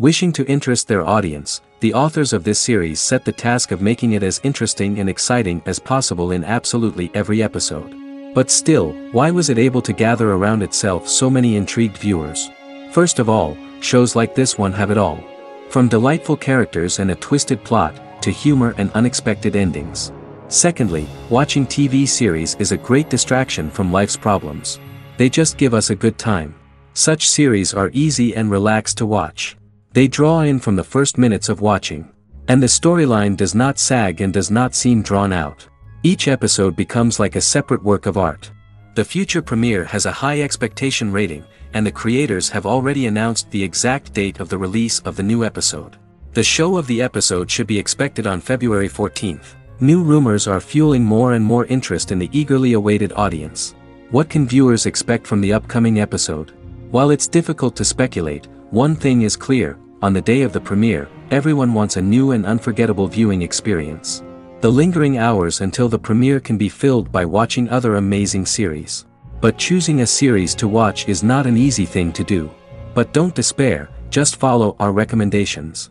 Wishing to interest their audience, the authors of this series set the task of making it as interesting and exciting as possible in absolutely every episode. But still, why was it able to gather around itself so many intrigued viewers? First of all, shows like this one have it all. From delightful characters and a twisted plot, to humor and unexpected endings. Secondly, watching TV series is a great distraction from life's problems. They just give us a good time. Such series are easy and relaxed to watch. They draw in from the first minutes of watching. And the storyline does not sag and does not seem drawn out. Each episode becomes like a separate work of art. The future premiere has a high expectation rating, and the creators have already announced the exact date of the release of the new episode. The show of the episode should be expected on February 14th. New rumors are fueling more and more interest in the eagerly awaited audience. What can viewers expect from the upcoming episode? While it's difficult to speculate, one thing is clear: on the day of the premiere, everyone wants a new and unforgettable viewing experience. The lingering hours until the premiere can be filled by watching other amazing series. But choosing a series to watch is not an easy thing to do. But don't despair, just follow our recommendations.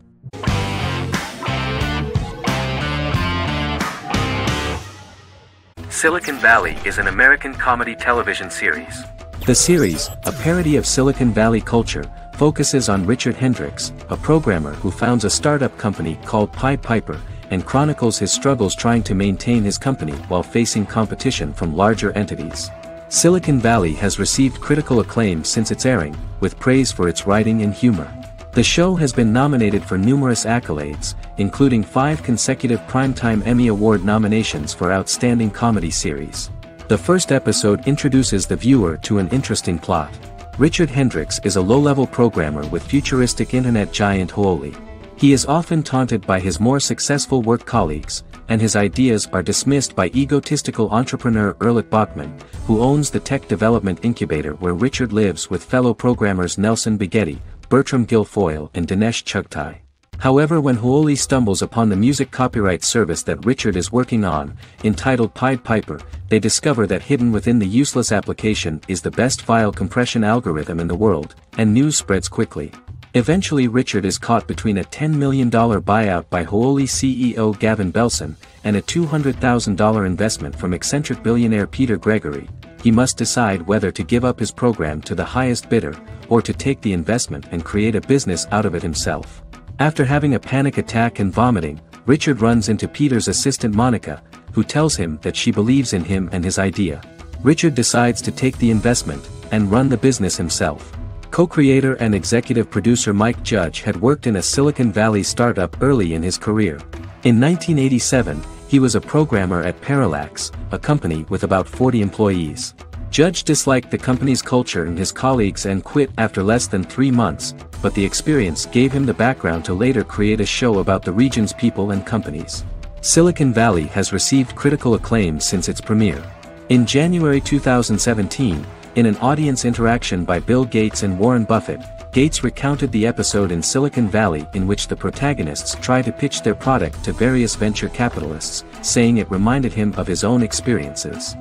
Silicon Valley is an American comedy television series. The series, a parody of Silicon Valley culture, focuses on Richard Hendricks, a programmer who founds a startup company called Pied Piper, and chronicles his struggles trying to maintain his company while facing competition from larger entities. Silicon Valley has received critical acclaim since its airing, with praise for its writing and humor. The show has been nominated for numerous accolades, including 5 consecutive Primetime Emmy Award nominations for Outstanding Comedy Series. The first episode introduces the viewer to an interesting plot. Richard Hendricks is a low-level programmer with futuristic internet giant Hooli. He is often taunted by his more successful work colleagues, and his ideas are dismissed by egotistical entrepreneur Erlich Bachman, who owns the tech development incubator where Richard lives with fellow programmers Nelson Baghetti, Bertram Guilfoyle and Dinesh Chugtai. However, when Hooli stumbles upon the music copyright service that Richard is working on, entitled Pied Piper, they discover that hidden within the useless application is the best file compression algorithm in the world, and news spreads quickly. Eventually Richard is caught between a $10 million buyout by Hooli CEO Gavin Belson, and a $200,000 investment from eccentric billionaire Peter Gregory. He must decide whether to give up his program to the highest bidder, or to take the investment and create a business out of it himself. After having a panic attack and vomiting, Richard runs into Peter's assistant Monica, who tells him that she believes in him and his idea. Richard decides to take the investment, and run the business himself. Co-creator and executive producer Mike Judge had worked in a Silicon Valley startup early in his career. In 1987, he was a programmer at Parallax, a company with about 40 employees. Judge disliked the company's culture and his colleagues and quit after less than 3 months, but the experience gave him the background to later create a show about the region's people and companies. Silicon Valley has received critical acclaim since its premiere. In January 2017, in an audience interaction by Bill Gates and Warren Buffett, Gates recounted the episode in Silicon Valley in which the protagonists try to pitch their product to various venture capitalists, saying it reminded him of his own experiences.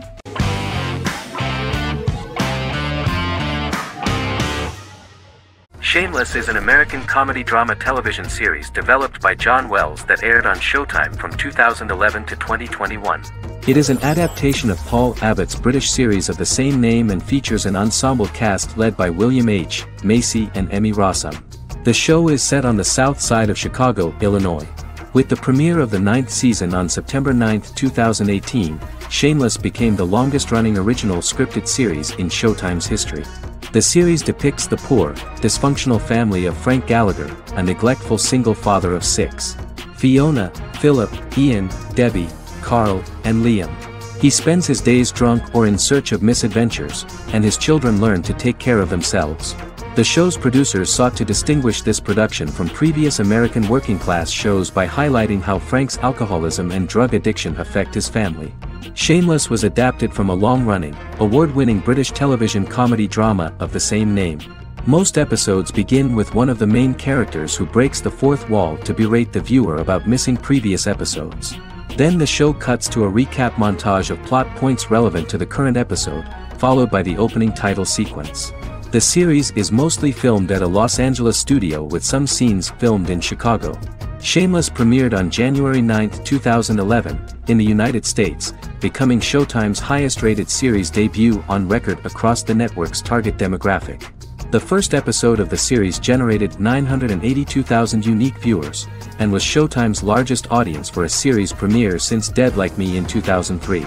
Shameless is an American comedy drama television series developed by John Wells that aired on Showtime from 2011 to 2021. It is an adaptation of Paul Abbott's British series of the same name and features an ensemble cast led by William H. Macy and Emmy Rossum. The show is set on the south side of Chicago, Illinois. With the premiere of the 9th season on September 9, 2018, Shameless became the longest-running original scripted series in Showtime's history. The series depicts the poor, dysfunctional family of Frank Gallagher, a neglectful single father of 6. Fiona, Philip, Ian, Debbie, Carl, and Liam. He spends his days drunk or in search of misadventures, and his children learn to take care of themselves. The show's producers sought to distinguish this production from previous American working-class shows by highlighting how Frank's alcoholism and drug addiction affect his family. Shameless was adapted from a long-running, award-winning British television comedy drama of the same name. Most episodes begin with one of the main characters who breaks the fourth wall to berate the viewer about missing previous episodes. Then the show cuts to a recap montage of plot points relevant to the current episode, followed by the opening title sequence. The The series is mostly filmed at a Los Angeles studio with some scenes filmed in Chicago. Shameless premiered on January 9, 2011, in the United States, becoming Showtime's highest-rated series debut on record across the network's target demographic. The first episode of the series generated 982,000 unique viewers, and was Showtime's largest audience for a series premiere since Dead Like Me in 2003.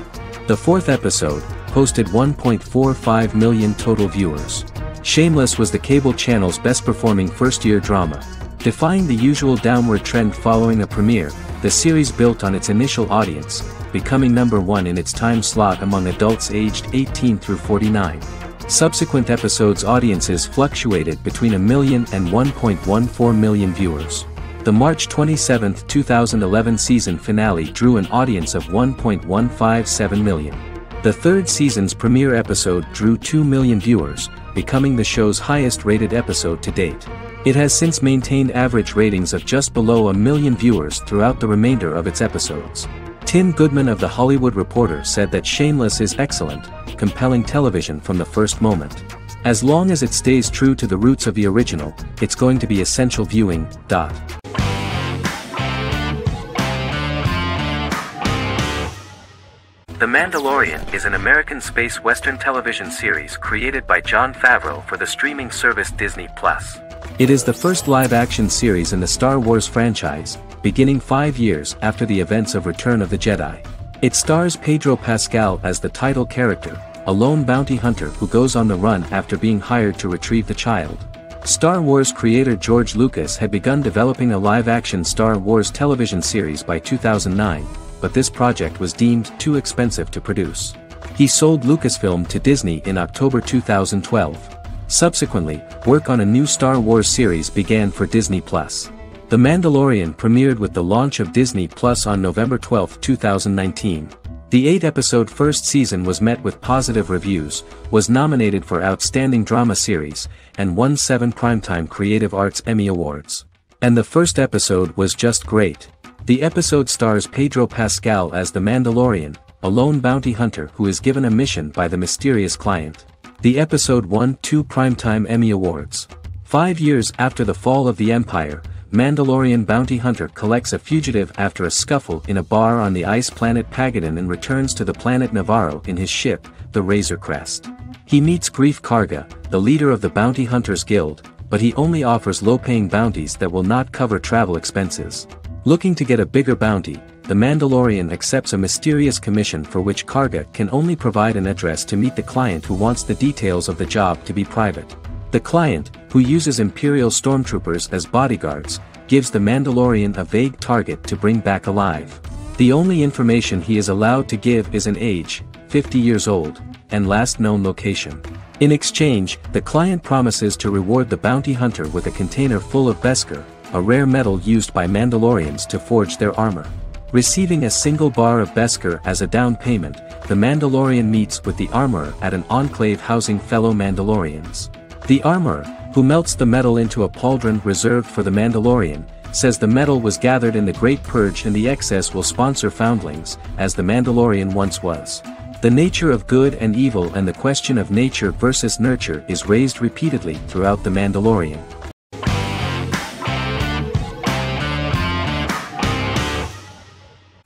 The fourth episode posted 1.45 million total viewers. Shameless was the cable channel's best-performing first-year drama. Defying the usual downward trend following a premiere, the series built on its initial audience, becoming #1 in its time slot among adults aged 18 through 49. Subsequent episodes' audiences fluctuated between 1 million and 1.14 million viewers. The March 27, 2011 season finale drew an audience of 1.157 million. The third season's premiere episode drew 2 million viewers, becoming the show's highest-rated episode to date. It has since maintained average ratings of just below 1 million viewers throughout the remainder of its episodes. Tim Goodman of The Hollywood Reporter said that Shameless is excellent, compelling television from the first moment. As long as it stays true to the roots of the original, it's going to be essential viewing. The Mandalorian is an American space western television series created by Jon Favreau for the streaming service Disney+. It is the first live-action series in the Star Wars franchise, beginning 5 years after the events of Return of the Jedi. It stars Pedro Pascal as the title character, a lone bounty hunter who goes on the run after being hired to retrieve the child. Star Wars creator George Lucas had begun developing a live-action Star Wars television series by 2009. But this project was deemed too expensive to produce. He sold Lucasfilm to Disney in October 2012. Subsequently, work on a new Star Wars series began for Disney+. The Mandalorian premiered with the launch of Disney+ on November 12, 2019. The 8-episode first season was met with positive reviews, was nominated for Outstanding Drama Series, and won 7 Primetime Creative Arts Emmy Awards. And the first episode was just great. The episode stars Pedro Pascal as the Mandalorian, a lone bounty hunter who is given a mission by the mysterious client. The episode won 2 Primetime Emmy Awards. 5 years after the fall of the Empire, Mandalorian bounty hunter collects a fugitive after a scuffle in a bar on the ice planet Pagadan and returns to the planet Navarro in his ship, the Razor Crest. He meets Grief Karga, the leader of the Bounty Hunters Guild, but he only offers low-paying bounties that will not cover travel expenses. Looking to get a bigger bounty, the Mandalorian accepts a mysterious commission for which Karga can only provide an address to meet the client who wants the details of the job to be private. The client, who uses Imperial stormtroopers as bodyguards, gives the Mandalorian a vague target to bring back alive. The only information he is allowed to give is an age, 50 years old, and last known location. In exchange, the client promises to reward the bounty hunter with a container full of Beskar, a rare metal used by Mandalorians to forge their armor. Receiving a single bar of Beskar as a down payment, the Mandalorian meets with the armorer at an enclave housing fellow Mandalorians. The armorer, who melts the metal into a pauldron reserved for the Mandalorian, says the metal was gathered in the Great Purge and the excess will sponsor foundlings, as the Mandalorian once was. The nature of good and evil and the question of nature versus nurture is raised repeatedly throughout the Mandalorian.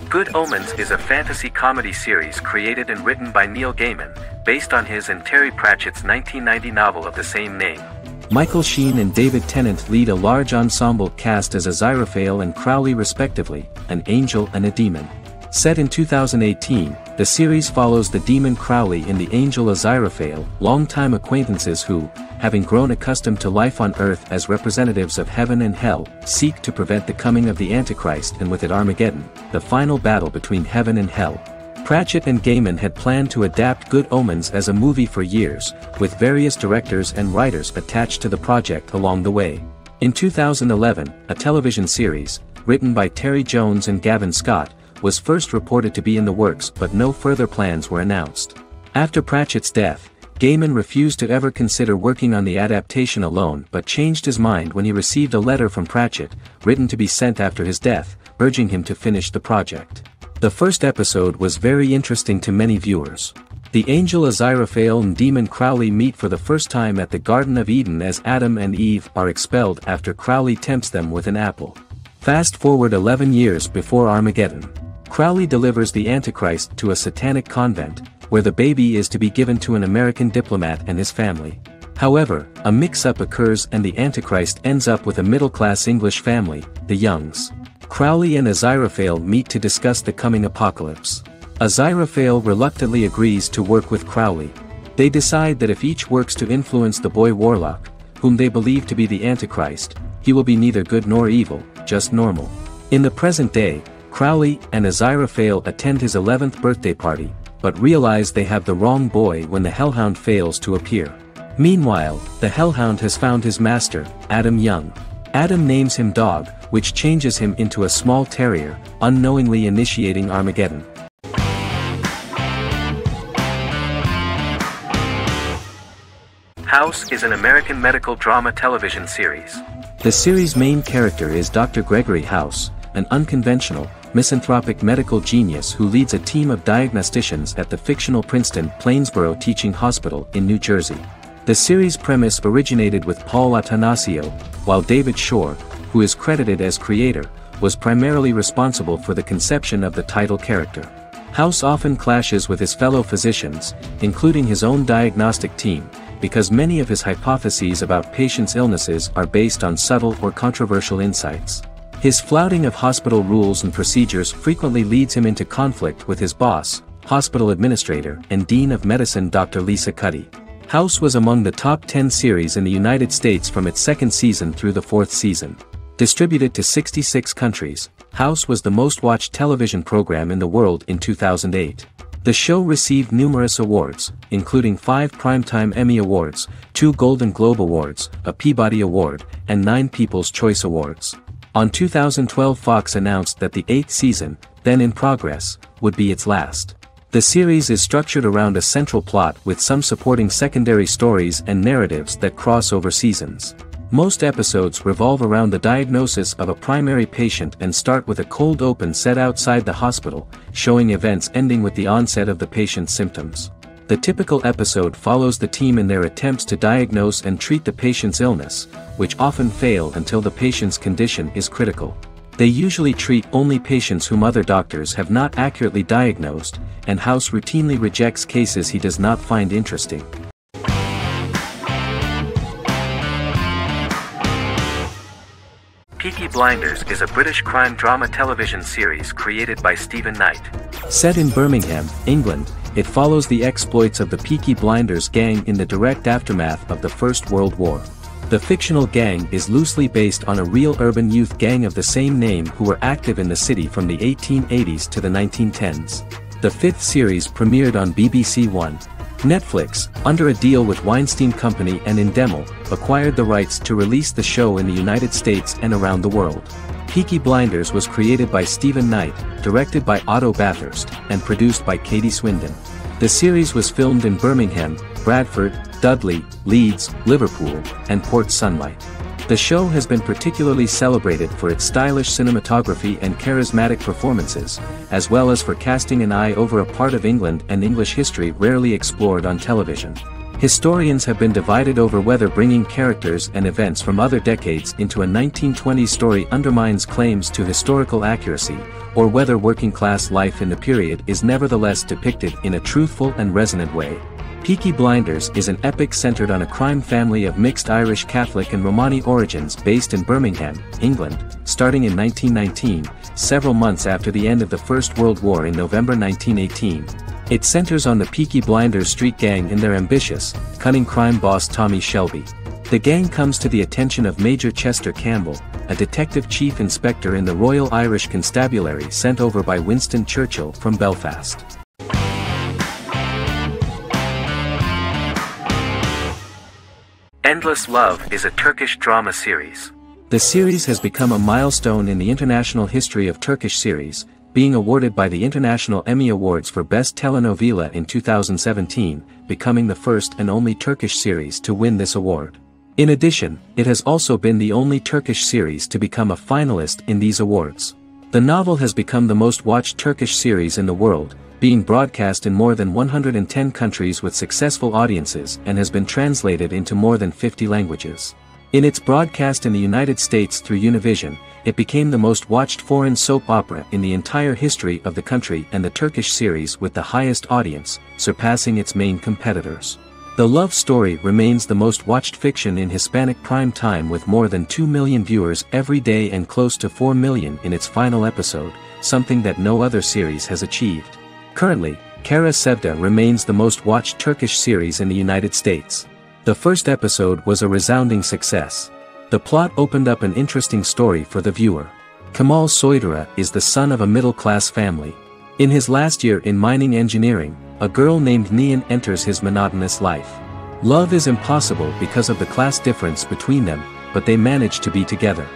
Good Omens is a fantasy comedy series created and written by Neil Gaiman, based on his and Terry Pratchett's 1990 novel of the same name. Michael Sheen and David Tennant lead a large ensemble cast as Aziraphale and Crowley respectively, an angel and a demon. Set in 2018, the series follows the demon Crowley and the angel Aziraphale, longtime acquaintances who, having grown accustomed to life on Earth as representatives of heaven and hell, seek to prevent the coming of the Antichrist and with it Armageddon, the final battle between heaven and hell. Pratchett and Gaiman had planned to adapt Good Omens as a movie for years, with various directors and writers attached to the project along the way. In 2011, a television series, written by Terry Jones and Gavin Scott, was first reported to be in the works but no further plans were announced. After Pratchett's death, Gaiman refused to ever consider working on the adaptation alone but changed his mind when he received a letter from Pratchett, written to be sent after his death, urging him to finish the project. The first episode was very interesting to many viewers. The angel Aziraphale and demon Crowley meet for the first time at the Garden of Eden as Adam and Eve are expelled after Crowley tempts them with an apple. Fast forward 11 years before Armageddon. Crowley delivers the Antichrist to a satanic convent, where the baby is to be given to an American diplomat and his family. However, a mix-up occurs and the Antichrist ends up with a middle-class English family, the Youngs. Crowley and Aziraphale meet to discuss the coming apocalypse. Aziraphale reluctantly agrees to work with Crowley. They decide that if each works to influence the boy warlock, whom they believe to be the Antichrist, he will be neither good nor evil, just normal. In the present day, Crowley and Aziraphale attend his 11th birthday party, but realize they have the wrong boy when the Hellhound fails to appear. Meanwhile, the Hellhound has found his master, Adam Young. Adam names him Dog, which changes him into a small terrier, unknowingly initiating Armageddon. House is an American medical drama television series. The series' main character is Dr. Gregory House, an unconventional, misanthropic medical genius who leads a team of diagnosticians at the fictional Princeton Plainsboro Teaching Hospital in New Jersey. The series' premise originated with Paul Attanasio, while David Shore, who is credited as creator, was primarily responsible for the conception of the title character. House often clashes with his fellow physicians, including his own diagnostic team, because many of his hypotheses about patients' illnesses are based on subtle or controversial insights. His flouting of hospital rules and procedures frequently leads him into conflict with his boss, hospital administrator and dean of medicine Dr. Lisa Cuddy. House was among the top 10 series in the United States from its second season through the fourth season. Distributed to 66 countries, House was the most-watched television program in the world in 2008. The show received numerous awards, including 5 Primetime Emmy Awards, 2 Golden Globe Awards, a Peabody Award, and 9 People's Choice Awards. On 2012, Fox announced that the 8th season, then in progress, would be its last. The series is structured around a central plot with some supporting secondary stories and narratives that cross over seasons. Most episodes revolve around the diagnosis of a primary patient and start with a cold open set outside the hospital, showing events ending with the onset of the patient's symptoms. The typical episode follows the team in their attempts to diagnose and treat the patient's illness, which often fail until the patient's condition is critical. They usually treat only patients whom other doctors have not accurately diagnosed, and House routinely rejects cases he does not find interesting. Peaky Blinders is a British crime drama television series created by Stephen Knight. Set in Birmingham, England, it follows the exploits of the Peaky Blinders gang in the direct aftermath of the First World War. The fictional gang is loosely based on a real urban youth gang of the same name who were active in the city from the 1880s to the 1910s. The 5th series premiered on BBC One. Netflix, under a deal with Weinstein Company and Endemol, acquired the rights to release the show in the United States and around the world. Peaky Blinders was created by Stephen Knight, directed by Otto Bathurst, and produced by Katie Swindon. The series was filmed in Birmingham, Bradford, Dudley, Leeds, Liverpool, and Port Sunlight. The show has been particularly celebrated for its stylish cinematography and charismatic performances, as well as for casting an eye over a part of England and English history rarely explored on television. Historians have been divided over whether bringing characters and events from other decades into a 1920s story undermines claims to historical accuracy, or whether working-class life in the period is nevertheless depicted in a truthful and resonant way. Peaky Blinders is an epic centered on a crime family of mixed Irish Catholic and Romani origins based in Birmingham, England, starting in 1919, several months after the end of the First World War in November 1918. It centers on the Peaky Blinders street gang and their ambitious, cunning crime boss Tommy Shelby. The gang comes to the attention of Major Chester Campbell, a detective chief inspector in the Royal Irish Constabulary sent over by Winston Churchill from Belfast. Endless Love is a Turkish drama series. The series has become a milestone in the international history of Turkish series, being awarded by the International Emmy Awards for Best Telenovela in 2017, becoming the first and only Turkish series to win this award. In addition, it has also been the only Turkish series to become a finalist in these awards. The novel has become the most-watched Turkish series in the world, being broadcast in more than 110 countries with successful audiences and has been translated into more than 50 languages. In its broadcast in the United States through Univision, it became the most watched foreign soap opera in the entire history of the country and the Turkish series with the highest audience, surpassing its main competitors. The Love Story remains the most watched fiction in Hispanic prime time with more than 2 million viewers every day and close to 4 million in its final episode, something that no other series has achieved. Currently, Kara Sevda remains the most watched Turkish series in the United States. The first episode was a resounding success. The plot opened up an interesting story for the viewer. Kemal Soydura is the son of a middle-class family. In his last year in mining engineering, a girl named Nihan enters his monotonous life. Love is impossible because of the class difference between them, but they manage to be together.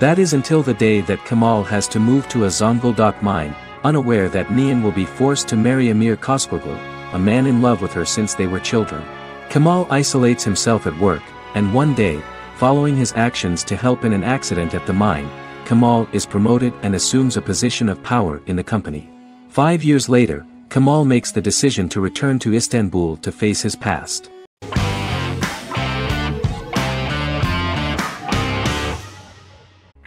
That is until the day that Kemal has to move to a Zonguldak mine, unaware that Nihan will be forced to marry Amir Koskoğlu, a man in love with her since they were children. Kemal isolates himself at work, and one day, following his actions to help in an accident at the mine, Kemal is promoted and assumes a position of power in the company. 5 years later, Kemal makes the decision to return to Istanbul to face his past.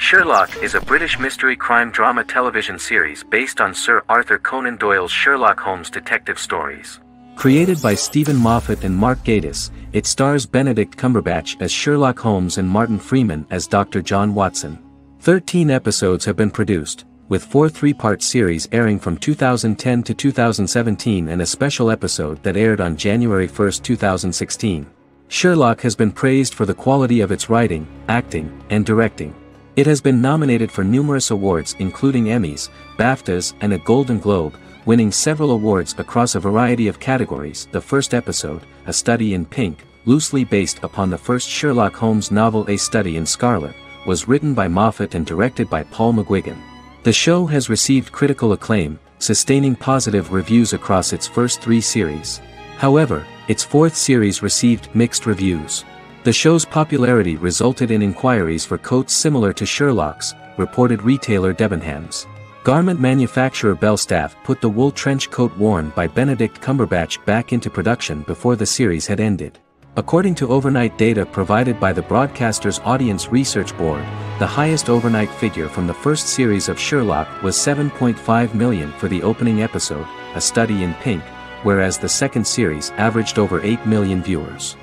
Sherlock is a British mystery crime drama television series based on Sir Arthur Conan Doyle's Sherlock Holmes detective stories. Created by Stephen Moffat and Mark Gatiss, it stars Benedict Cumberbatch as Sherlock Holmes and Martin Freeman as Dr. John Watson. 13 episodes have been produced, with 4 three-part series airing from 2010 to 2017 and a special episode that aired on January 1, 2016. Sherlock has been praised for the quality of its writing, acting, and directing. It has been nominated for numerous awards including Emmys, BAFTAs, and a Golden Globe, winning several awards across a variety of categories. The first episode, A Study in Pink, loosely based upon the first Sherlock Holmes novel A Study in Scarlet, was written by Moffat and directed by Paul McGuigan. The show has received critical acclaim, sustaining positive reviews across its first 3 series. However, its 4th series received mixed reviews. The show's popularity resulted in inquiries for coats similar to Sherlock's, reported retailer Debenhams. Garment manufacturer Belstaff put the wool trench coat worn by Benedict Cumberbatch back into production before the series had ended. According to overnight data provided by the broadcaster's Audience Research Board, the highest overnight figure from the first series of Sherlock was 7.5 million for the opening episode, A Study in Pink, whereas the second series averaged over 8 million viewers.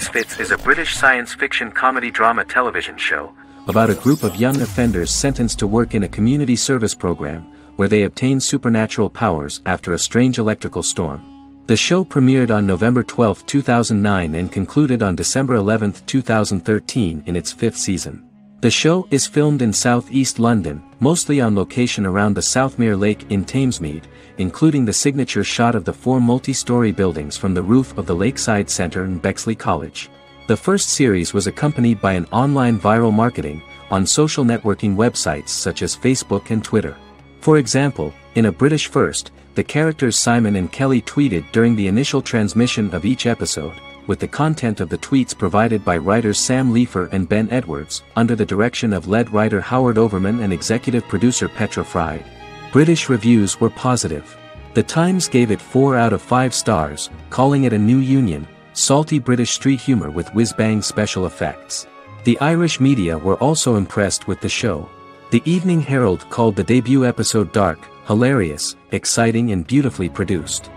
Misfits is a British science fiction comedy drama television show about a group of young offenders sentenced to work in a community service program, where they obtain supernatural powers after a strange electrical storm. The show premiered on November 12, 2009 and concluded on December 11, 2013 in its 5th season. The show is filmed in southeast London, mostly on location around the Southmere Lake in Thamesmead, including the signature shot of the 4 multi-story buildings from the roof of the Lakeside Centre and Bexley College. The first series was accompanied by an online viral marketing on social networking websites such as Facebook and Twitter. For example, in a British first, the characters Simon and Kelly tweeted during the initial transmission of each episode, with the content of the tweets provided by writers Sam Leifer and Ben Edwards, under the direction of lead writer Howard Overman and executive producer Petra Fried. British reviews were positive. The Times gave it 4 out of 5 stars, calling it a new union, salty British street humor with whiz-bang special effects. The Irish media were also impressed with the show. The Evening Herald called the debut episode dark, hilarious, exciting and beautifully produced.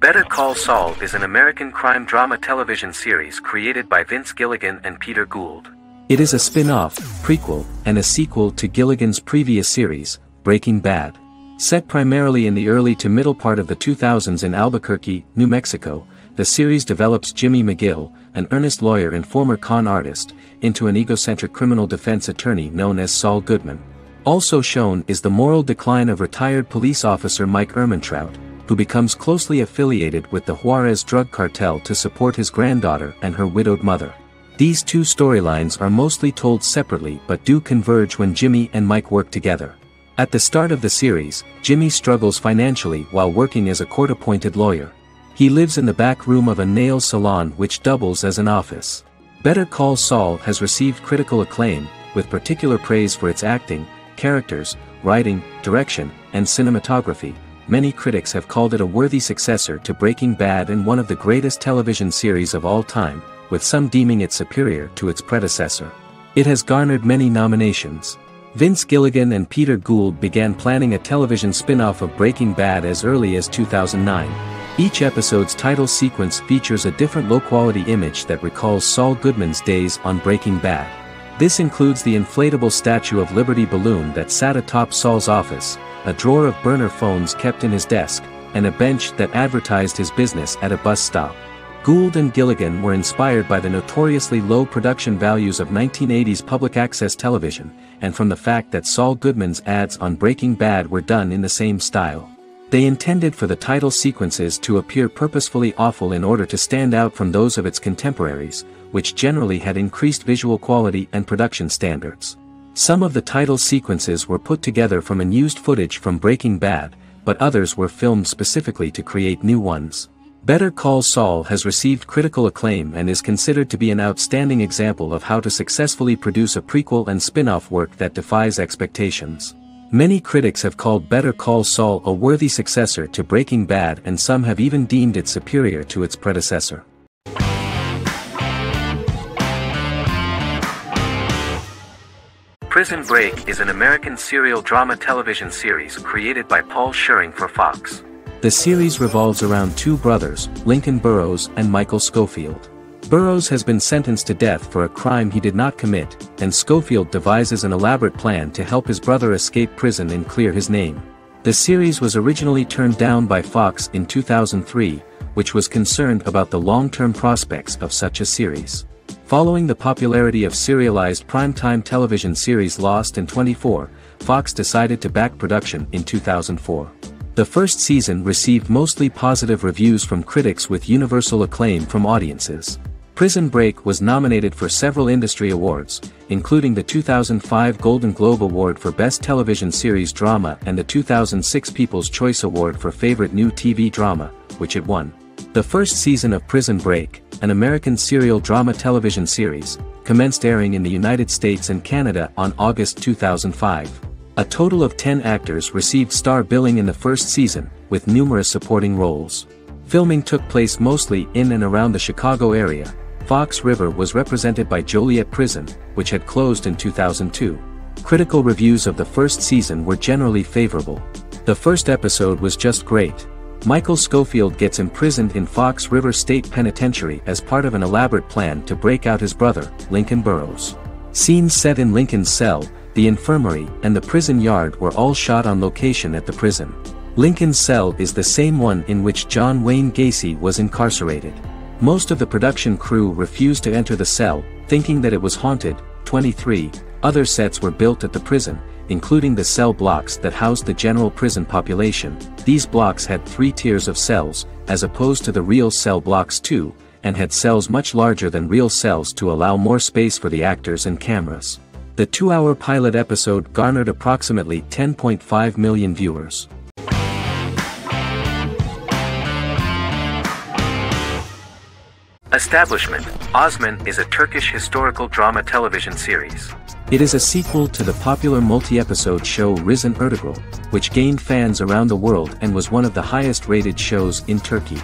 Better Call Saul is an American crime drama television series created by Vince Gilligan and Peter Gould. It is a spin-off, prequel, and a sequel to Gilligan's previous series, Breaking Bad. Set primarily in the early to middle part of the 2000s in Albuquerque, New Mexico, the series develops Jimmy McGill, an earnest lawyer and former con artist, into an egocentric criminal defense attorney known as Saul Goodman. Also shown is the moral decline of retired police officer Mike Ehrmantraut, who becomes closely affiliated with the Juarez drug cartel to support his granddaughter and her widowed mother. These 2 storylines are mostly told separately but do converge when Jimmy and Mike work together. At the start of the series, Jimmy struggles financially while working as a court-appointed lawyer. He lives in the back room of a nail salon which doubles as an office. Better Call Saul has received critical acclaim, with particular praise for its acting, characters, writing, direction, and cinematography. Many critics have called it a worthy successor to Breaking Bad and one of the greatest television series of all time, with some deeming it superior to its predecessor. It has garnered many nominations. Vince Gilligan and Peter Gould began planning a television spin-off of Breaking Bad as early as 2009. Each episode's title sequence features a different low-quality image that recalls Saul Goodman's days on Breaking Bad. This includes the inflatable Statue of Liberty balloon that sat atop Saul's office, a drawer of burner phones kept in his desk, and a bench that advertised his business at a bus stop. Gould and Gilligan were inspired by the notoriously low production values of 1980s public access television, and from the fact that Saul Goodman's ads on Breaking Bad were done in the same style. They intended for the title sequences to appear purposefully awful in order to stand out from those of its contemporaries, which generally had increased visual quality and production standards. Some of the title sequences were put together from unused footage from Breaking Bad, but others were filmed specifically to create new ones. Better Call Saul has received critical acclaim and is considered to be an outstanding example of how to successfully produce a prequel and spin-off work that defies expectations. Many critics have called Better Call Saul a worthy successor to Breaking Bad, and some have even deemed it superior to its predecessor. Prison Break is an American serial drama television series created by Paul Schering for Fox. The series revolves around two brothers, Lincoln Burrows and Michael Schofield. Burrows has been sentenced to death for a crime he did not commit, and Schofield devises an elaborate plan to help his brother escape prison and clear his name. The series was originally turned down by Fox in 2003, which was concerned about the long-term prospects of such a series. Following the popularity of serialized primetime television series Lost and 24, Fox decided to back production in 2004. The first season received mostly positive reviews from critics with universal acclaim from audiences. Prison Break was nominated for several industry awards, including the 2005 Golden Globe Award for Best Television Series Drama and the 2006 People's Choice Award for Favorite New TV Drama, which it won. The first season of Prison Break, an American serial drama television series, commenced airing in the United States and Canada on August 2005. A total of 10 actors received star billing in the first season, with numerous supporting roles. Filming took place mostly in and around the Chicago area. Fox River was represented by Joliet Prison, which had closed in 2002. Critical reviews of the first season were generally favorable. The first episode was just great. Michael Schofield gets imprisoned in Fox River State Penitentiary as part of an elaborate plan to break out his brother, Lincoln Burrows. Scenes set in Lincoln's cell, the infirmary, and the prison yard were all shot on location at the prison. Lincoln's cell is the same one in which John Wayne Gacy was incarcerated. Most of the production crew refused to enter the cell, thinking that it was haunted. 23 other sets were built at the prison, including the cell blocks that housed the general prison population. These blocks had 3 tiers of cells, as opposed to the real cell blocks 2, and had cells much larger than real cells to allow more space for the actors and cameras. The 2-hour pilot episode garnered approximately 10.5 million viewers. Establishment Osman is a Turkish historical drama television series. It is a sequel to the popular multi-episode show Risen Ertugrul, which gained fans around the world and was one of the highest-rated shows in Turkey.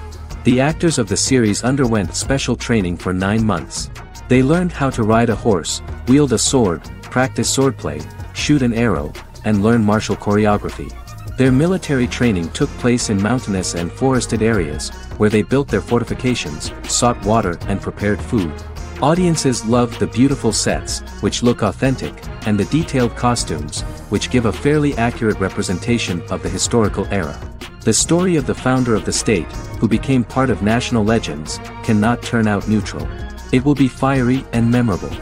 The actors of the series underwent special training for 9 months. They learned how to ride a horse, wield a sword, practice swordplay, shoot an arrow, and learn martial choreography. Their military training took place in mountainous and forested areas, where they built their fortifications, sought water, and prepared food. Audiences loved the beautiful sets, which look authentic, and the detailed costumes, which give a fairly accurate representation of the historical era. The story of the founder of the state, who became part of national legends, cannot turn out neutral. It will be fiery and memorable.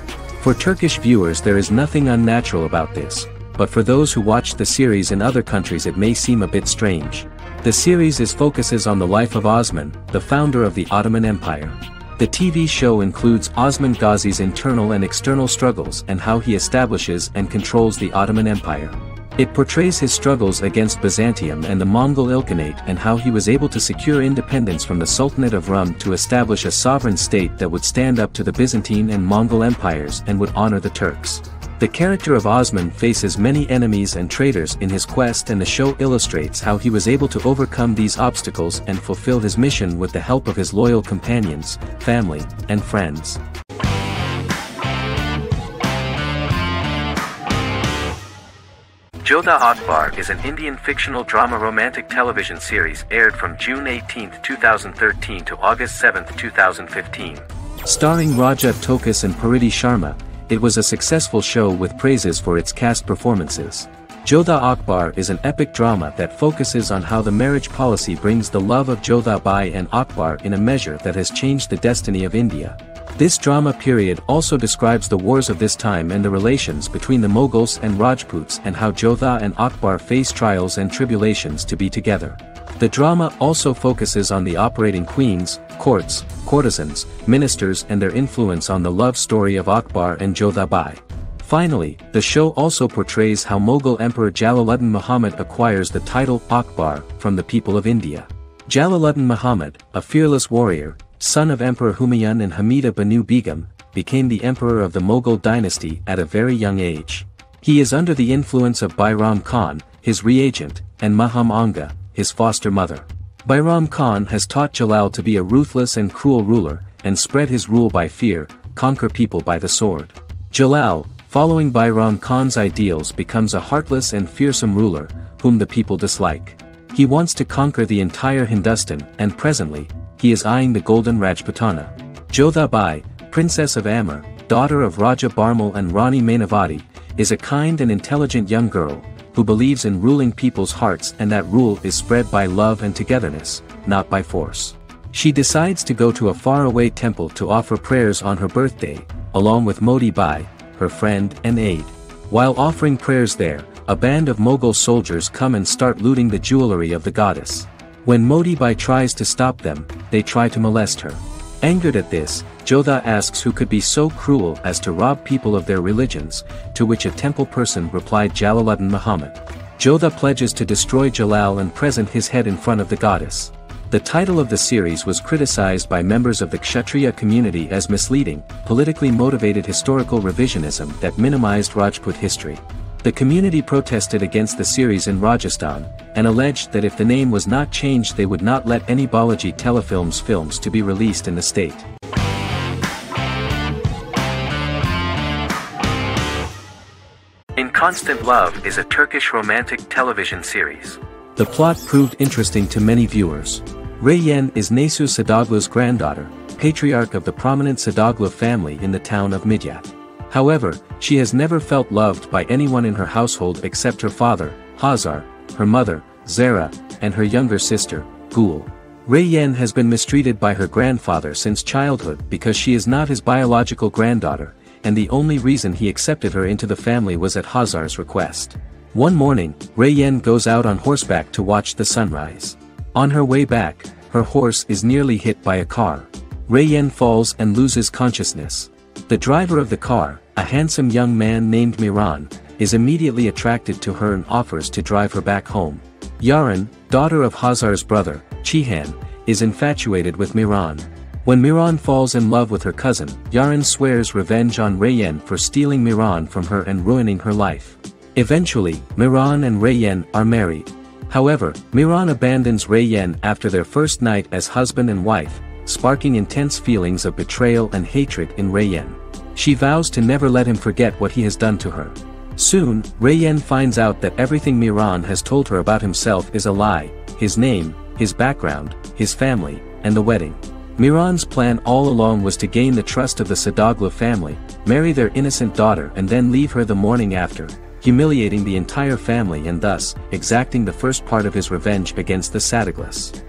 For Turkish viewers, there is nothing unnatural about this, but for those who watched the series in other countries, it may seem a bit strange. The series focuses on the life of Osman, the founder of the Ottoman Empire. The TV show includes Osman Gazi's internal and external struggles and how he establishes and controls the Ottoman Empire. It portrays his struggles against Byzantium and the Mongol Ilkhanate and how he was able to secure independence from the Sultanate of Rum to establish a sovereign state that would stand up to the Byzantine and Mongol empires and would honor the Turks. The character of Osman faces many enemies and traitors in his quest, and the show illustrates how he was able to overcome these obstacles and fulfill his mission with the help of his loyal companions, family, and friends. Jodha Akbar is an Indian fictional drama romantic television series aired from June 18, 2013 to August 7, 2015. Starring Raja Tokas and Pariti Sharma, it was a successful show with praises for its cast performances. Jodha Akbar is an epic drama that focuses on how the marriage policy brings the love of Jodha Bai and Akbar in a measure that has changed the destiny of India. This drama period also describes the wars of this time and the relations between the Mughals and Rajputs and how Jodha and Akbar face trials and tribulations to be together. The drama also focuses on the operating queens, courts, courtesans, ministers and their influence on the love story of Akbar and Jodha Bai. Finally, the show also portrays how Mughal Emperor Jalaluddin Muhammad acquires the title Akbar from the people of India. Jalaluddin Muhammad, a fearless warrior, son of Emperor Humayun and Hamida Banu Begum, became the emperor of the Mughal dynasty at a very young age. He is under the influence of Bairam Khan, his regent, and Maham Anga, his foster mother. Bairam Khan has taught Jalal to be a ruthless and cruel ruler, and spread his rule by fear, conquer people by the sword. Jalal, following Bairam Khan's ideals, becomes a heartless and fearsome ruler, whom the people dislike. He wants to conquer the entire Hindustan, and presently, he is eyeing the golden Rajputana. Jodha Bai, Princess of Ammer, daughter of Raja Barmal and Rani Mainavati, is a kind and intelligent young girl, who believes in ruling people's hearts and that rule is spread by love and togetherness, not by force. She decides to go to a faraway temple to offer prayers on her birthday, along with Modi Bai, her friend and aide. While offering prayers there, a band of Mughal soldiers come and start looting the jewelry of the goddess. When Modi Bai tries to stop them, they try to molest her. Angered at this, Jodha asks who could be so cruel as to rob people of their religions, to which a temple person replied Jalaluddin Muhammad. Jodha pledges to destroy Jalal and present his head in front of the goddess. The title of the series was criticized by members of the Kshatriya community as misleading, politically motivated historical revisionism that minimized Rajput history. The community protested against the series in Rajasthan, and alleged that if the name was not changed they would not let any Balaji Telefilms films to be released in the state. Inconstant Love is a Turkish romantic television series. The plot proved interesting to many viewers. Reyyan is Nesu Sadoglu's granddaughter, patriarch of the prominent Sadoglu family in the town of Midyat. However, she has never felt loved by anyone in her household except her father, Hazar, her mother, Zara, and her younger sister, Gul. Reyyan has been mistreated by her grandfather since childhood because she is not his biological granddaughter, and the only reason he accepted her into the family was at Hazar's request. One morning, Reyyan goes out on horseback to watch the sunrise. On her way back, her horse is nearly hit by a car. Reyyan falls and loses consciousness. The driver of the car, a handsome young man named Miran, is immediately attracted to her and offers to drive her back home. Yaran, daughter of Hazar's brother, Chihan, is infatuated with Miran. When Miran falls in love with her cousin, Yaran swears revenge on Reyyan for stealing Miran from her and ruining her life. Eventually, Miran and Reyyan are married. However, Miran abandons Reyyan after their first night as husband and wife, sparking intense feelings of betrayal and hatred in Reyyan. She vows to never let him forget what he has done to her. Soon, Reyyan finds out that everything Miran has told her about himself is a lie: his name, his background, his family, and the wedding. Miran's plan all along was to gain the trust of the Sadoglu family, marry their innocent daughter and then leave her the morning after, humiliating the entire family and thus exacting the first part of his revenge against the Sadoglus.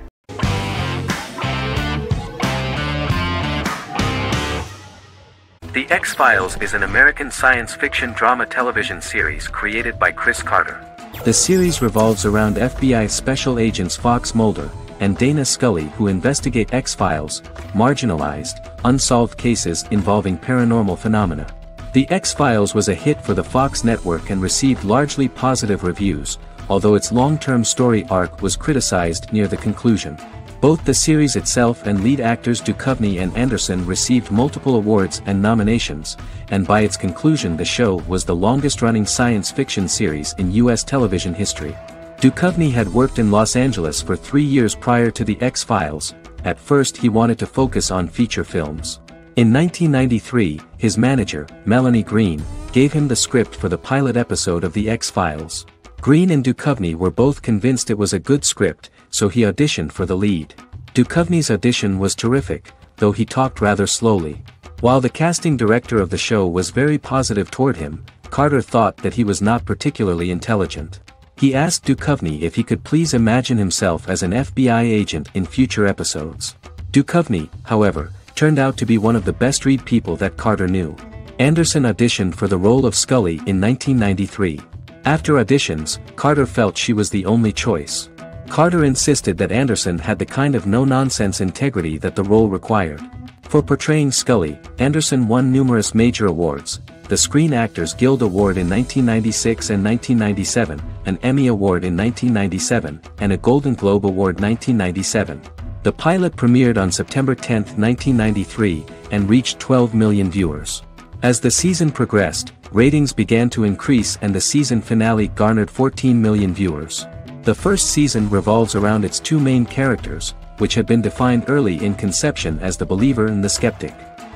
The X-Files is an American science fiction drama television series created by Chris Carter. The series revolves around FBI special agents Fox Mulder and Dana Scully, who investigate X-Files, marginalized, unsolved cases involving paranormal phenomena. The X-Files was a hit for the Fox network and received largely positive reviews, although its long-term story arc was criticized near the conclusion. Both the series itself and lead actors Duchovny and Anderson received multiple awards and nominations, and by its conclusion the show was the longest-running science fiction series in U.S. television history. Duchovny had worked in Los Angeles for 3 years prior to The X-Files. At first he wanted to focus on feature films. In 1993, his manager, Melanie Green, gave him the script for the pilot episode of The X-Files. Green and Duchovny were both convinced it was a good script, so he auditioned for the lead. Duchovny's audition was terrific, though he talked rather slowly. While the casting director of the show was very positive toward him, Carter thought that he was not particularly intelligent. He asked Duchovny if he could please imagine himself as an FBI agent in future episodes. Duchovny, however, turned out to be one of the best-read people that Carter knew. Anderson auditioned for the role of Scully in 1993. After auditions, Carter felt she was the only choice. Carter insisted that Anderson had the kind of no-nonsense integrity that the role required. For portraying Scully, Anderson won numerous major awards, the Screen Actors Guild Award in 1996 and 1997, an Emmy Award in 1997, and a Golden Globe Award 1997. The pilot premiered on September 10, 1993, and reached 12 million viewers. As the season progressed, ratings began to increase and the season finale garnered 14 million viewers. The first season revolves around its two main characters, which had been defined early in conception as the believer and the skeptic.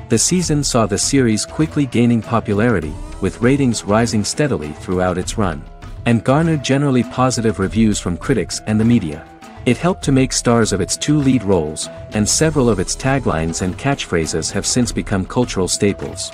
The season saw the series quickly gaining popularity, with ratings rising steadily throughout its run, and garnered generally positive reviews from critics and the media. It helped to make stars of its two lead roles, and several of its taglines and catchphrases have since become cultural staples.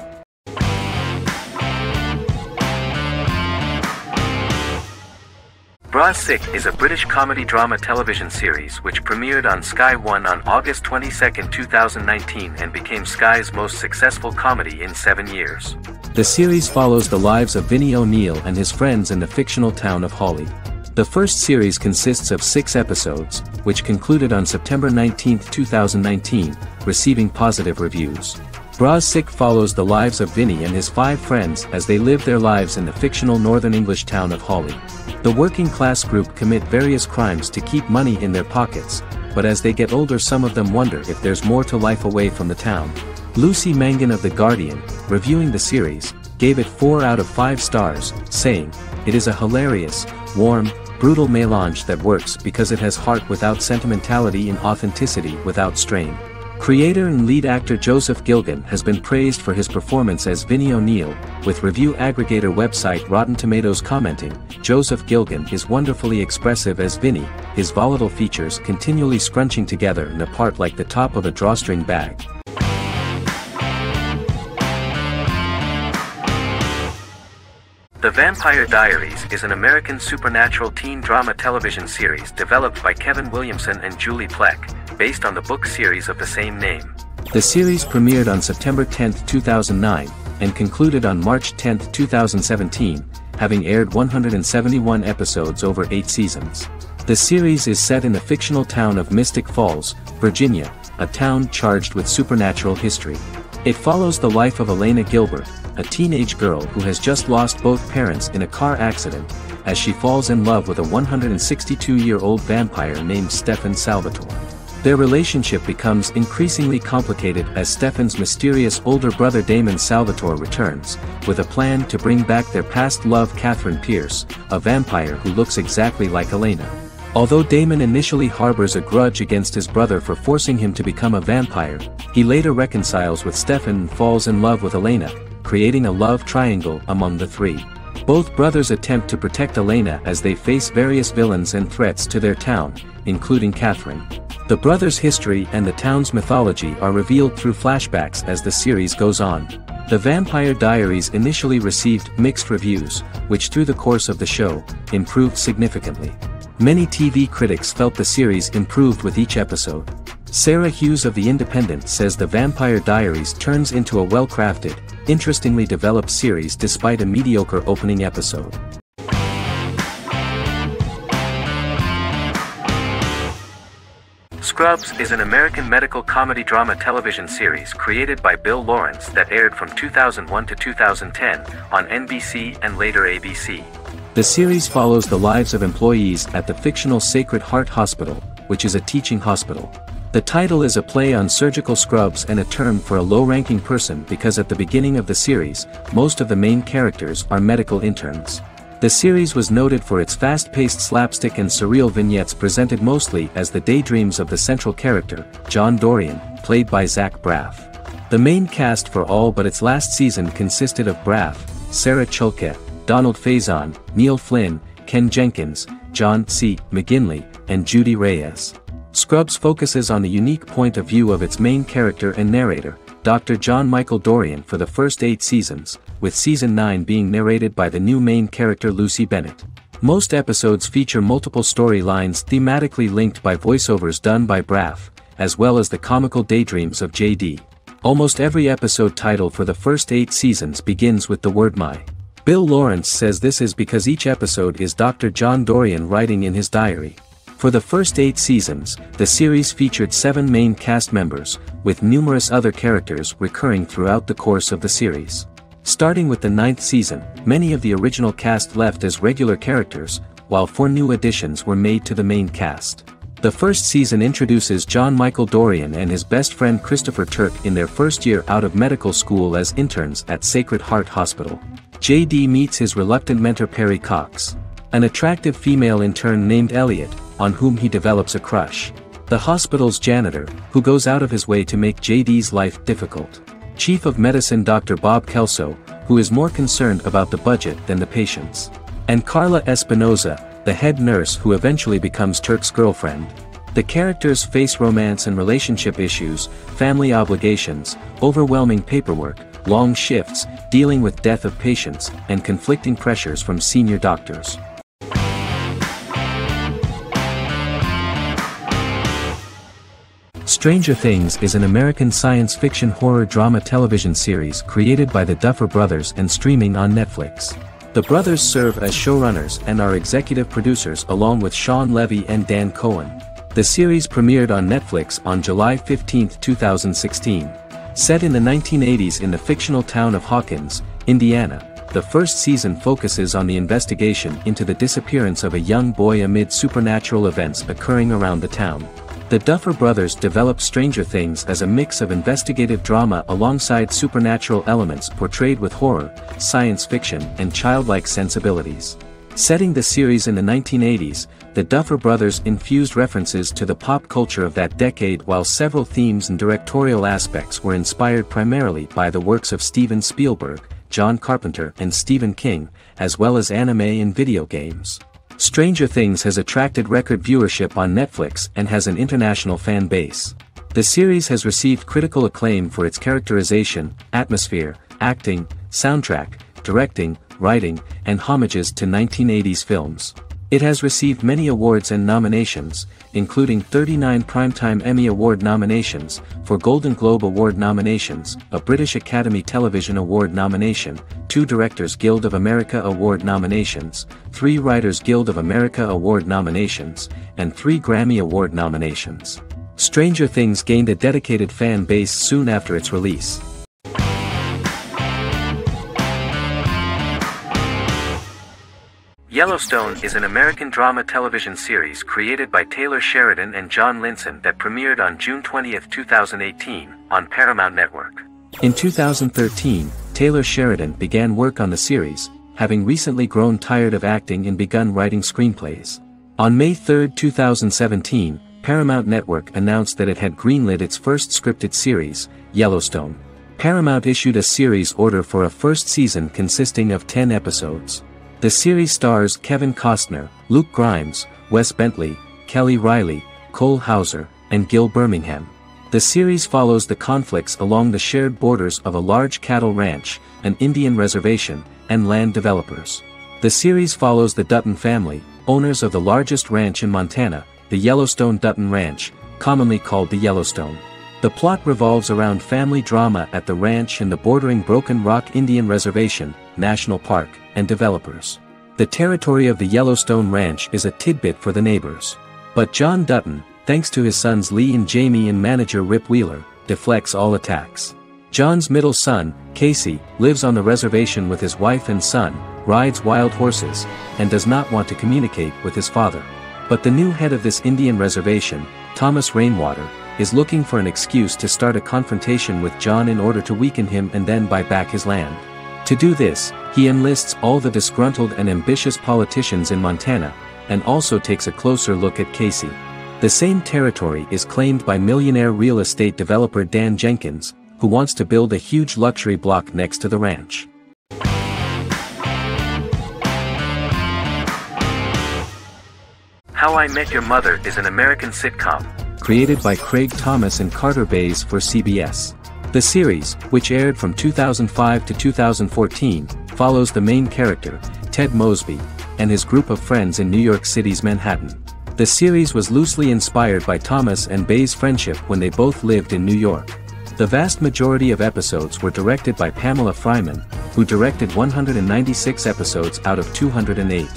Brassic is a British comedy drama television series which premiered on Sky One on August 22, 2019 and became Sky's most successful comedy in 7 years. The series follows the lives of Vinnie O'Neill and his friends in the fictional town of Hooli. The first series consists of 6 episodes, which concluded on September 19, 2019, receiving positive reviews. Brassic follows the lives of Vinnie and his 5 friends as they live their lives in the fictional northern English town of Hooli. The working-class group commit various crimes to keep money in their pockets, but as they get older some of them wonder if there's more to life away from the town. Lucy Mangan of The Guardian, reviewing the series, gave it 4 out of 5 stars, saying, "It is a hilarious, warm, brutal mélange that works because it has heart without sentimentality and authenticity without strain." Creator and lead actor Joseph Gilgan has been praised for his performance as Vinnie O'Neill, with review aggregator website Rotten Tomatoes commenting, "Joseph Gilgan is wonderfully expressive as Vinnie, his volatile features continually scrunching together and apart like the top of a drawstring bag." The Vampire Diaries is an American supernatural teen drama television series developed by Kevin Williamson and Julie Plec, based on the book series of the same name. The series premiered on September 10, 2009, and concluded on March 10, 2017, having aired 171 episodes over 8 seasons. The series is set in the fictional town of Mystic Falls, Virginia, a town charged with supernatural history. It follows the life of Elena Gilbert, a teenage girl who has just lost both parents in a car accident, as she falls in love with a 162-year-old vampire named Stefan Salvatore. Their relationship becomes increasingly complicated as Stefan's mysterious older brother Damon Salvatore returns, with a plan to bring back their past love Catherine Pierce, a vampire who looks exactly like Elena. Although Damon initially harbors a grudge against his brother for forcing him to become a vampire, he later reconciles with Stefan and falls in love with Elena, creating a love triangle among the three. Both brothers attempt to protect Elena as they face various villains and threats to their town, including Catherine. The brothers' history and the town's mythology are revealed through flashbacks as the series goes on. The Vampire Diaries initially received mixed reviews, which through the course of the show, improved significantly. Many TV critics felt the series improved with each episode. Sarah Hughes of The Independent says The Vampire Diaries turns into a well-crafted, interestingly developed series despite a mediocre opening episode. Scrubs is an American medical comedy drama television series created by Bill Lawrence that aired from 2001 to 2010 on NBC and later ABC. The series follows the lives of employees at the fictional Sacred Heart Hospital, which is a teaching hospital. The title is a play on surgical scrubs and a term for a low-ranking person because at the beginning of the series, most of the main characters are medical interns. The series was noted for its fast-paced slapstick and surreal vignettes presented mostly as the daydreams of the central character, John Dorrian, played by Zach Braff. The main cast for all but its last season consisted of Braff, Sarah Chulka, Donald Faison, Neil Flynn, Ken Jenkins, John C. McGinley, and Judy Reyes. Scrubs focuses on the unique point of view of its main character and narrator, Dr. John Michael Dorrian, for the first 8 seasons, with season 9 being narrated by the new main character Lucy Bennett. Most episodes feature multiple storylines thematically linked by voiceovers done by Braff, as well as the comical daydreams of JD. Almost every episode title for the first 8 seasons begins with the word my. Bill Lawrence says this is because each episode is Dr. John Dorrian writing in his diary. For the first 8 seasons, the series featured 7 main cast members, with numerous other characters recurring throughout the course of the series. Starting with the 9th season, many of the original cast left as regular characters, while 4 new additions were made to the main cast. The first season introduces John Michael Dorrian and his best friend Christopher Turk in their first year out of medical school as interns at Sacred Heart Hospital. JD meets his reluctant mentor Perry Cox, an attractive female intern named Elliot, on whom he develops a crush. The hospital's janitor, who goes out of his way to make JD's life difficult. Chief of Medicine Dr. Bob Kelso, who is more concerned about the budget than the patients. And Carla Espinoza, the head nurse who eventually becomes Turk's girlfriend. The characters face romance and relationship issues, family obligations, overwhelming paperwork, long shifts, dealing with death of patients, and conflicting pressures from senior doctors. Stranger Things is an American science fiction horror drama television series created by the Duffer Brothers and streaming on Netflix. The brothers serve as showrunners and are executive producers along with Sean Levy and Dan Cohen. The series premiered on Netflix on July 15, 2016. Set in the 1980s in the fictional town of Hawkins, Indiana, the first season focuses on the investigation into the disappearance of a young boy amid supernatural events occurring around the town. The Duffer Brothers developed Stranger Things as a mix of investigative drama alongside supernatural elements portrayed with horror, science fiction, and childlike sensibilities. Setting the series in the 1980s, the Duffer Brothers infused references to the pop culture of that decade while several themes and directorial aspects were inspired primarily by the works of Steven Spielberg, John Carpenter, and Stephen King, as well as anime and video games. Stranger Things has attracted record viewership on Netflix and has an international fan base. The series has received critical acclaim for its characterization, atmosphere, acting, soundtrack, directing, writing, and homages to 1980s films. It has received many awards and nominations, including 39 Primetime Emmy Award nominations, 4 Golden Globe Award nominations, a British Academy Television Award nomination, 2 Directors Guild of America Award nominations, 3 Writers Guild of America Award nominations, and 3 Grammy Award nominations. Stranger Things gained a dedicated fan base soon after its release. Yellowstone is an American drama television series created by Taylor Sheridan and John Linson that premiered on June 20, 2018, on Paramount Network. In 2013, Taylor Sheridan began work on the series, having recently grown tired of acting and begun writing screenplays. On May 3, 2017, Paramount Network announced that it had greenlit its first scripted series, Yellowstone. Paramount issued a series order for a first season consisting of 10 episodes. The series stars Kevin Costner, Luke Grimes, Wes Bentley, Kelly Riley, Cole Hauser, and Gil Birmingham. The series follows the conflicts along the shared borders of a large cattle ranch, an Indian reservation, and land developers. The series follows the Dutton family, owners of the largest ranch in Montana, the Yellowstone Dutton Ranch, commonly called the Yellowstone. The plot revolves around family drama at the ranch and the bordering Broken Rock Indian Reservation, National Park, and developers. The territory of the Yellowstone Ranch is a tidbit for the neighbors. But John Dutton, thanks to his sons Lee and Jamie and manager Rip Wheeler, deflects all attacks. John's middle son, Casey, lives on the reservation with his wife and son, rides wild horses, and does not want to communicate with his father. But the new head of this Indian reservation, Thomas Rainwater, is looking for an excuse to start a confrontation with John in order to weaken him and then buy back his land. To do this, he enlists all the disgruntled and ambitious politicians in Montana, and also takes a closer look at Casey. The same territory is claimed by millionaire real estate developer Dan Jenkins, who wants to build a huge luxury block next to the ranch. How I Met Your Mother is an American sitcom, created by Craig Thomas and Carter Bays for CBS. The series, which aired from 2005 to 2014, follows the main character, Ted Mosby, and his group of friends in New York City's Manhattan. The series was loosely inspired by Thomas and Bays' friendship when they both lived in New York. The vast majority of episodes were directed by Pamela Fryman, who directed 196 episodes out of 208.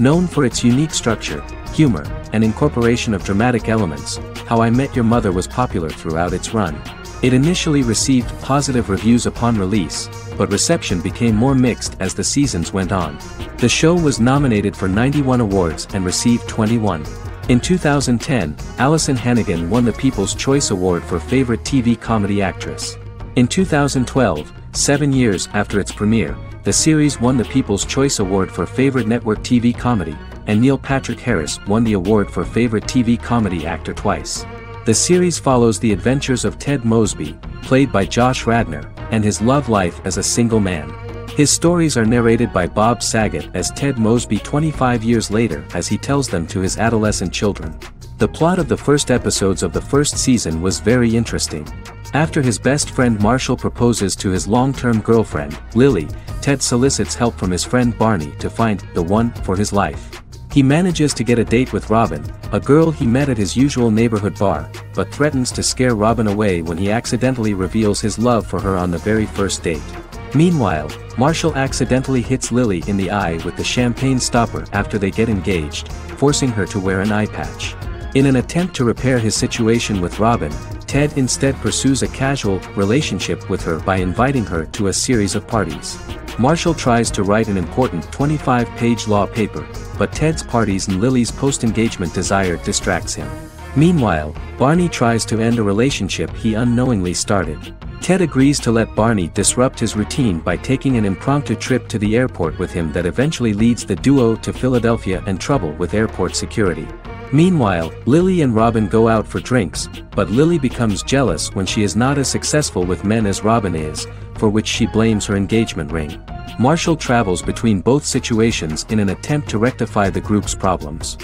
Known for its unique structure, humor, and incorporation of dramatic elements, How I Met Your Mother was popular throughout its run. It initially received positive reviews upon release, but reception became more mixed as the seasons went on. The show was nominated for 91 awards and received 21. In 2010, Allison Hannigan won the People's Choice Award for Favorite TV Comedy Actress. In 2012, 7 years after its premiere, the series won the People's Choice Award for Favorite Network TV Comedy, and Neil Patrick Harris won the award for Favorite TV Comedy Actor twice. The series follows the adventures of Ted Mosby, played by Josh Radnor, and his love life as a single man. His stories are narrated by Bob Saget as Ted Mosby 25 years later as he tells them to his adolescent children. The plot of the first episodes of the first season was very interesting. After his best friend Marshall proposes to his long-term girlfriend, Lily, Ted solicits help from his friend Barney to find the one for his life. He manages to get a date with Robin, a girl he met at his usual neighborhood bar, but threatens to scare Robin away when he accidentally reveals his love for her on the very first date. Meanwhile, Marshall accidentally hits Lily in the eye with the champagne stopper after they get engaged, forcing her to wear an eye patch. In an attempt to repair his situation with Robin, Ted instead pursues a casual relationship with her by inviting her to a series of parties. Marshall tries to write an important 25-page law paper, but Ted's parties and Lily's post-engagement desire distracts him. Meanwhile, Barney tries to end a relationship he unknowingly started. Ted agrees to let Barney disrupt his routine by taking an impromptu trip to the airport with him that eventually leads the duo to Philadelphia and trouble with airport security. Meanwhile, Lily and Robin go out for drinks, but Lily becomes jealous when she is not as successful with men as Robin is, for which she blames her engagement ring. Marshall travels between both situations in an attempt to rectify the group's problems.